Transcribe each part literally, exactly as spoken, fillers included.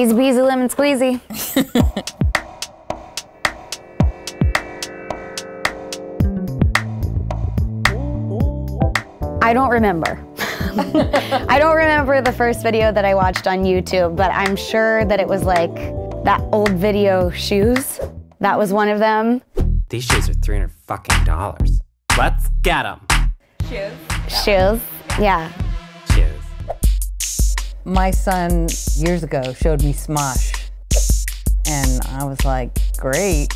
Easy peasy lemon squeezy. I don't remember. I don't remember the first video that I watched on YouTube, but I'm sure that it was like that old video shoes. That was one of them. These shoes are three hundred fucking dollars. Let's get them. Shoes. Shoes. Yeah. Shoes. My son years ago showed me Smosh, and I was like, great.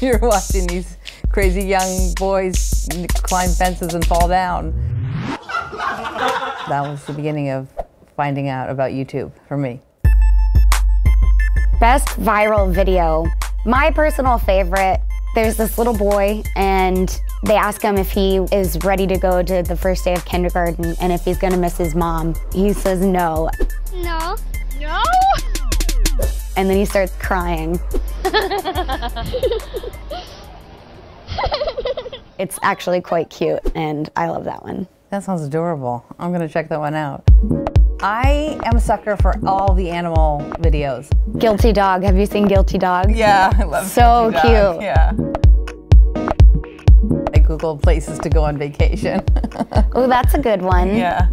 You're watching these crazy young boys climb fences and fall down. That was the beginning of finding out about YouTube for me. Best viral video. My personal favorite, there's this little boy and they ask him if he is ready to go to the first day of kindergarten and if he's gonna miss his mom. He says no. No. No? And then he starts crying. It's actually quite cute, and I love that one. That sounds adorable. I'm gonna check that one out. I am a sucker for all the animal videos. Guilty Dog, have you seen Guilty Dog? Yeah, I love so Guilty Dog. So cute. Yeah. I Googled places to go on vacation. Oh, that's a good one. Yeah.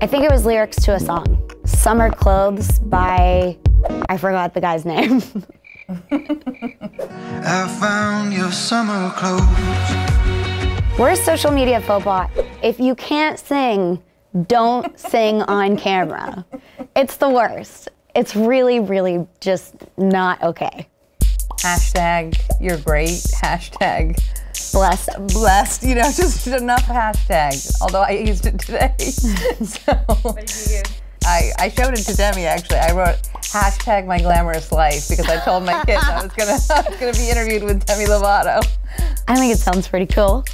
I think it was lyrics to a song. Summer Clothes by, I forgot the guy's name. I found your summer clothes. Worst social media faux pas. If you can't sing, don't sing on camera. It's the worst. It's really, really just not okay. Hashtag, you're great. Hashtag. Blessed. Blessed, you know, just enough hashtags. Although I used it today, so. What did you do? I, I showed it to Demi, actually. I wrote, hashtag my glamorous life, because I told my kids I was gonna, I was gonna be interviewed with Demi Lovato. I think it sounds pretty cool.